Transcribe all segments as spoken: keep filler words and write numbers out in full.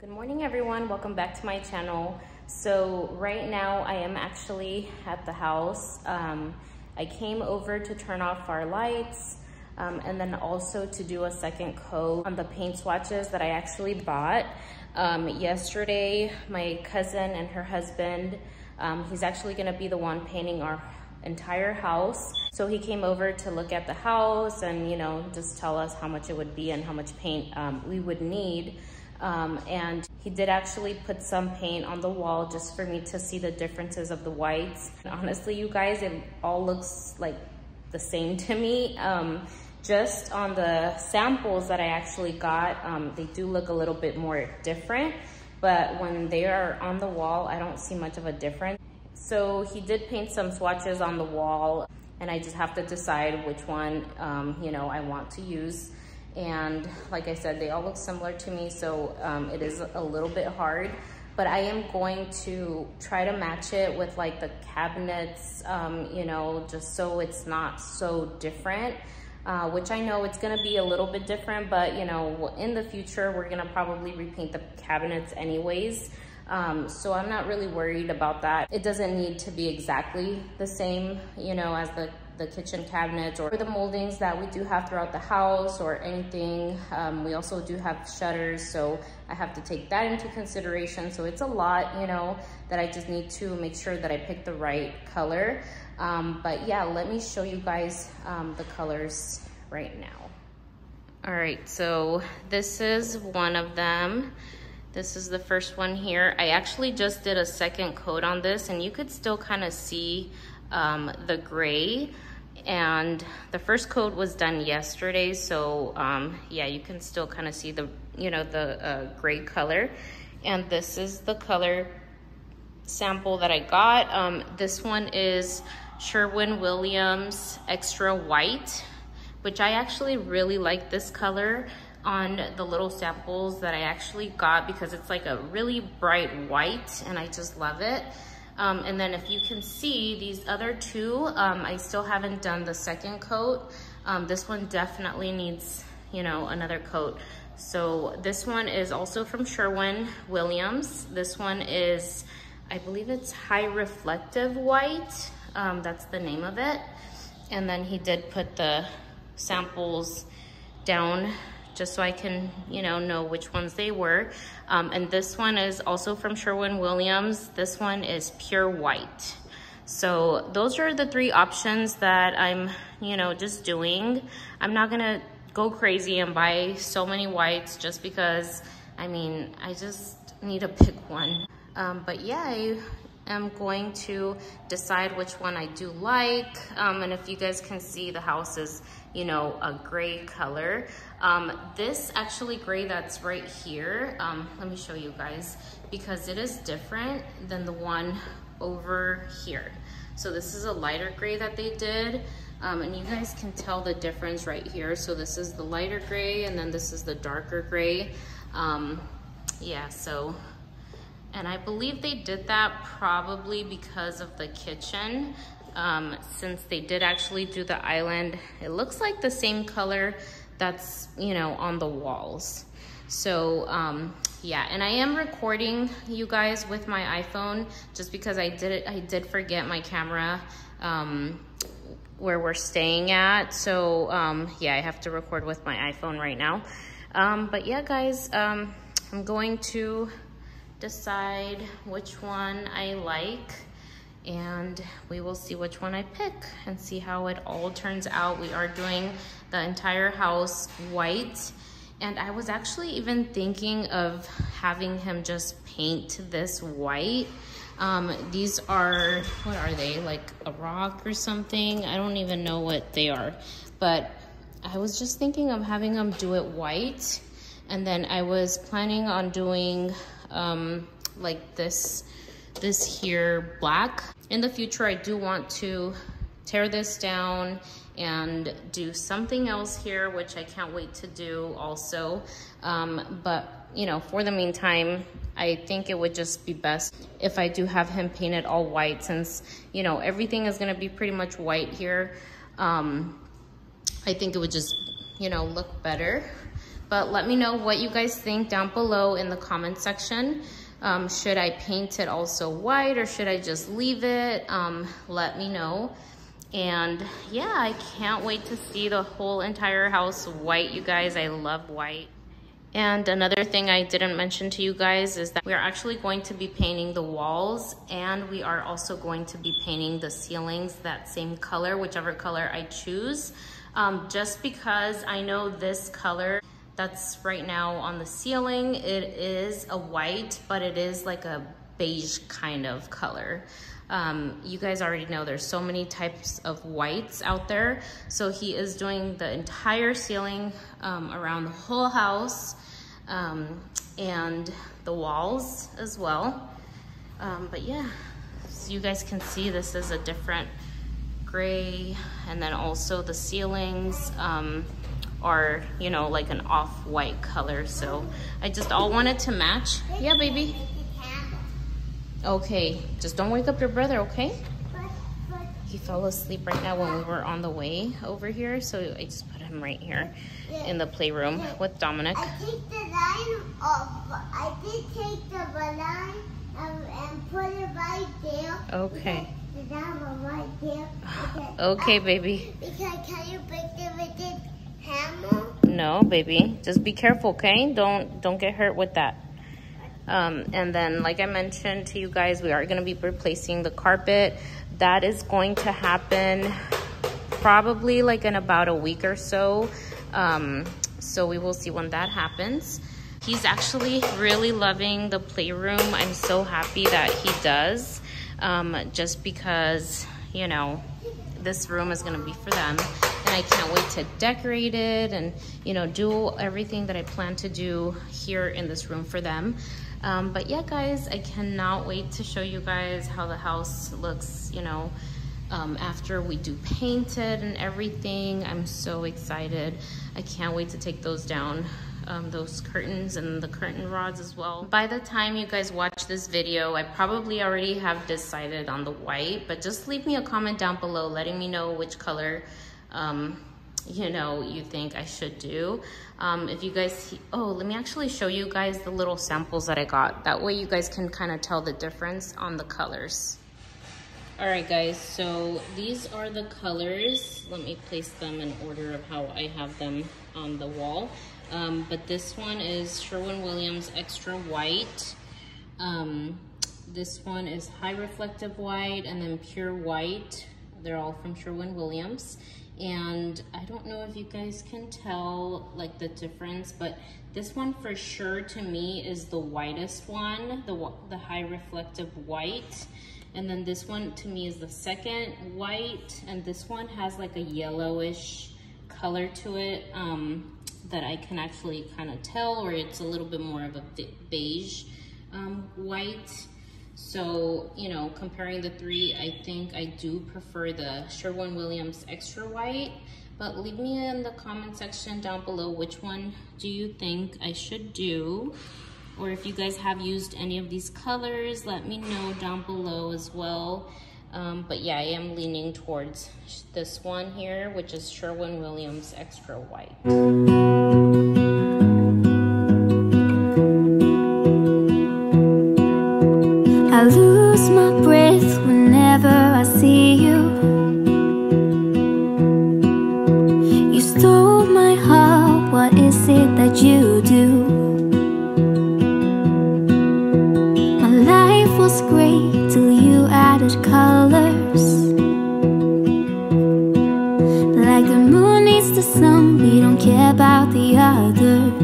Good morning everyone, welcome back to my channel. So right now I am actually at the house. Um, I came over to turn off our lights um, and then also to do a second coat on the paint swatches that I actually bought. Um, yesterday, my cousin and her husband, um, he's actually gonna be the one painting our entire house. So he came over to look at the house and, you know, just tell us how much it would be and how much paint um, we would need. Um, and he did actually put some paint on the wall just for me to see the differences of the whites. And honestly, you guys, it all looks like the same to me. Um, just on the samples that I actually got, um, they do look a little bit more different, but when they are on the wall, I don't see much of a difference. So he did paint some swatches on the wall, and I just have to decide which one, um, you know, I want to use. And like I said, they all look similar to me, so um, it is a little bit hard, but I am going to try to match it with like the cabinets, um, you know, just so it's not so different, uh, which I know it's gonna be a little bit different, but you know, in the future, we're gonna probably repaint the cabinets anyways. Um, so I'm not really worried about that. It doesn't need to be exactly the same, you know, as the, the kitchen cabinets or the moldings that we do have throughout the house or anything. Um, we also do have shutters, so I have to take that into consideration. So it's a lot, you know, that I just need to make sure that I pick the right color. Um, but yeah, let me show you guys um, the colors right now. All right, so this is one of them. This is the first one here. I actually just did a second coat on this, and you could still kind of see um, the gray. And the first coat was done yesterday, so um, yeah, you can still kind of see the, you know, the uh, gray color. And this is the color sample that I got. Um, this one is Sherwin Williams Extra White, which I actually really like this color on the little samples that I actually got, because it's like a really bright white and I just love it. Um, and then if you can see these other two, um, I still haven't done the second coat. Um, this one definitely needs, you know, another coat. So this one is also from Sherwin Williams. This one is, I believe it's High Reflective White. Um, that's the name of it. And then he did put the samples down just so I can, you know, know which ones they were. Um, and this one is also from Sherwin Williams. This one is Pure White. So those are the three options that I'm, you know, just doing. I'm not gonna go crazy and buy so many whites just because, I mean, I just need to pick one. Um, but yeah, I am going to decide which one I do like. Um, and if you guys can see, the house is, you know, a gray color. Um, this actually gray that's right here, um, let me show you guys, because it is different than the one over here. So this is a lighter gray that they did, um, and you guys can tell the difference right here. So this is the lighter gray, and then this is the darker gray. Um, yeah, so, and I believe they did that probably because of the kitchen. Um, since they did actually do the island, it looks like the same color that's, you know, on the walls. So um, yeah, and I am recording you guys with my iPhone just because I did it. I did forget my camera um, where we're staying at. So um, yeah, I have to record with my iPhone right now. Um, but yeah, guys, um, I'm going to decide which one I like, and we will see which one I pick and see how it all turns out. We are doing the entire house white, and I was actually even thinking of having him just paint this white. Um, these are, what are they? Like a rock or something? I don't even know what they are, but I was just thinking of having him do it white. And then I was planning on doing um, like this, this here black. In the future, I do want to tear this down and do something else here, which I can't wait to do also. Um, but you know, for the meantime, I think it would just be best if I do have him paint it all white, since, you know, everything is gonna be pretty much white here. Um, I think it would just, you know, look better. but let me know what you guys think down below in the comment section. Um, should I paint it also white or should I just leave it? Um, let me know. And yeah, I can't wait to see the whole entire house white, you guys. I love white. And another thing I didn't mention to you guys is that we are actually going to be painting the walls, and we are also going to be painting the ceilings that same color, whichever color I choose. Um, just because I know this color that's right now on the ceiling, it is a white, but it is like a beige kind of color. Um, you guys already know there's so many types of whites out there. So he is doing the entire ceiling, um, around the whole house, um, and the walls as well. Um, but yeah, so you guys can see this is a different gray, and then also the ceilings, um, are, you know, like an off-white color. So I just all wanted to match. Yeah, baby. Okay, just don't wake up your brother, okay? He fell asleep right now when we were on the way over here, so I just put him right here in the playroom with Dominic. I take the line off. I did take the line and put it right there. Okay. The line right there. Okay, okay, baby. Because can you break it with this hammer? No, baby. Just be careful, okay? Don't don't get hurt with that. Um, and then, like I mentioned to you guys, we are going to be replacing the carpet. That is going to happen probably like in about a week or so. Um, so we will see when that happens. He's actually really loving the playroom. I'm so happy that he does, um, just because, you know, this room is going to be for them. And I can't wait to decorate it and, you know, do everything that I plan to do here in this room for them. Um, but yeah, guys, I cannot wait to show you guys how the house looks, you know, um, after we do paint it and everything. I'm so excited. I can't wait to take those down, um, those curtains and the curtain rods as well. By the time you guys watch this video, I probably already have decided on the white, but just leave me a comment down below letting me know which color, um, you know, you think I should do. Um, if you guys see, oh, let me actually show you guys the little samples that I got. That way you guys can kind of tell the difference on the colors. All right, guys, so these are the colors. Let me place them in order of how I have them on the wall. Um, but this one is Sherwin Williams Extra White. Um, this one is High Reflective White, and then Pure White. They're all from Sherwin Williams. And I don't know if you guys can tell like the difference, but this one for sure to me is the whitest one, the, the high reflective white. And then this one to me is the second white. And this one has like a yellowish color to it, um, that I can actually kind of tell, or it's a little bit more of a beige um, white. So, you know, comparing the three, I think I do prefer the Sherwin Williams Extra White, but leave me in the comment section down below which one do you think I should do, or if you guys have used any of these colors, let me know down below as well. Um, but yeah, I am leaning towards this one here, which is Sherwin Williams Extra White. I lose my breath whenever I see you. You stole my heart, what is it that you do? My life was great till you added colors. Like the moon needs the sun, we don't care about the others.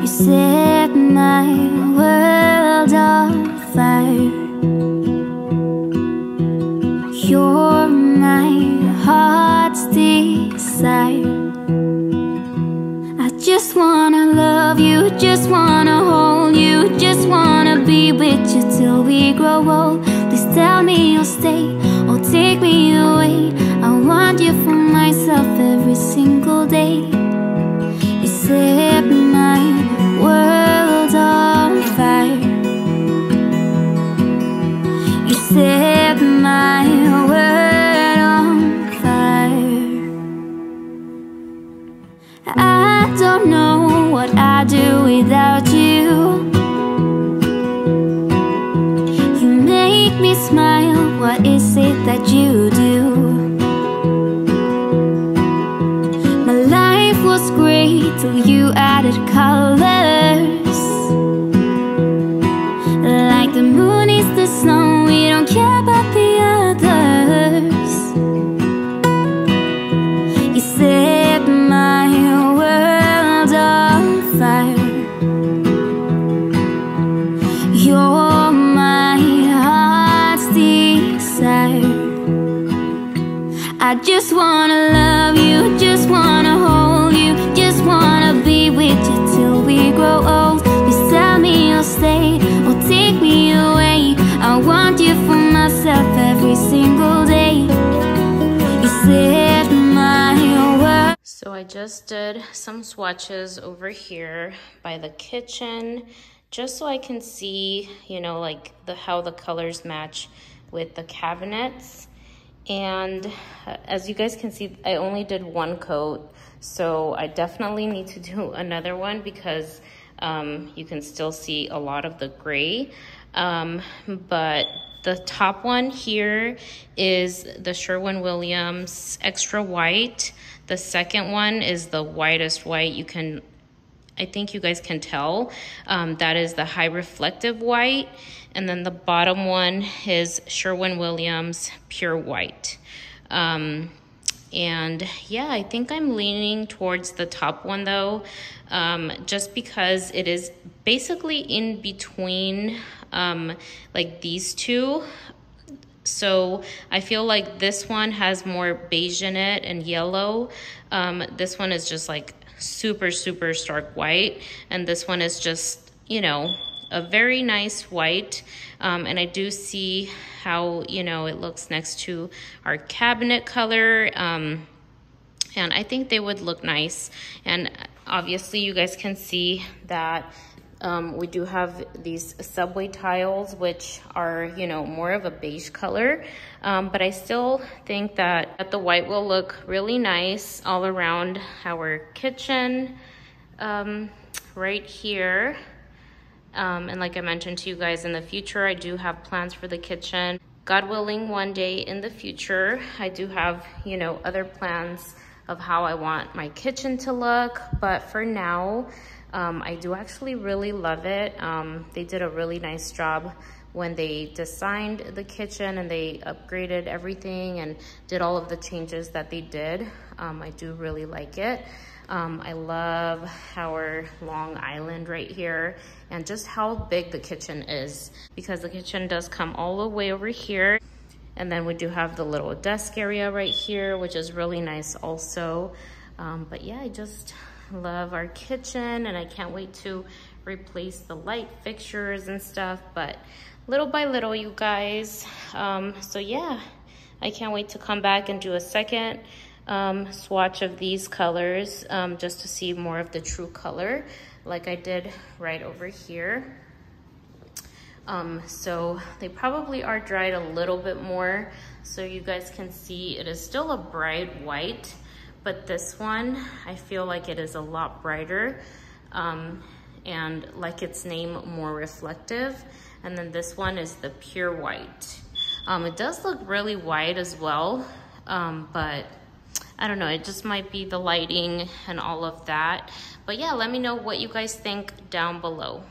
You set my world on fire. You're my heart's desire. I just wanna love you, just wanna hold you, just wanna be with you till we grow old. Please tell me you'll stay or take me away. I want you for myself every single day. You set my world on fire. You set my world on fire. I don't know what I'd do without you. You make me smile, what is it that you do? My life was great till you added colors. Like the moon is the snow, we don't care about the others. You say you're my heart's desire. I just wanna love you, just wanna hold you, just wanna be with you till we grow old. Beside me you'll stay or take me away. I want you for myself every single day. You said my world. So I just did some swatches over here by the kitchen, just so I can see, you know, like the how the colors match with the cabinets. And as you guys can see, I only did one coat, so I definitely need to do another one because um, you can still see a lot of the gray. Um, but the top one here is the Sherwin Williams Extra White. The second one is the whitest white you can, I think you guys can tell, um, that is the high reflective white. And then the bottom one is Sherwin Williams Pure White. Um, and yeah, I think I'm leaning towards the top one though, um, just because it is basically in between um, like these two. So I feel like this one has more beige in it and yellow. Um, this one is just like super, super stark white. And this one is just, you know, a very nice white. Um, and I do see how, you know, it looks next to our cabinet color. Um, and I think they would look nice. And obviously you guys can see that Um, we do have these subway tiles, which are, you know, more of a beige color. Um, but I still think that, that the white will look really nice all around our kitchen um, right here. Um, and like I mentioned to you guys, in the future, I do have plans for the kitchen. God willing, one day in the future, I do have, you know, other plans of how I want my kitchen to look. But for now, Um, I do actually really love it. Um, they did a really nice job when they designed the kitchen and they upgraded everything and did all of the changes that they did. Um, I do really like it. Um, I love our Long Island right here and just how big the kitchen is, because the kitchen does come all the way over here. And then we do have the little desk area right here, which is really nice also. Um, but yeah, I just love our kitchen, and I can't wait to replace the light fixtures and stuff, but little by little, you guys. Um, so yeah, I can't wait to come back and do a second um, swatch of these colors, um, just to see more of the true color like I did right over here. Um, so they probably are dried a little bit more, so you guys can see it is still a bright white. But this one, I feel like it is a lot brighter, um, and like its name, more reflective. And then this one is the pure white. Um, it does look really white as well, um, but I don't know, it just might be the lighting and all of that. But yeah, let me know what you guys think down below.